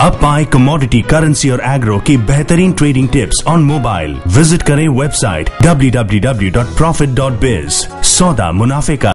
अब पाए commodity, currency और एग्रो की बेहतरीन trading tips on mobile. Visit करें वेबसाइट www.profit.biz। सौदा मुनाफे का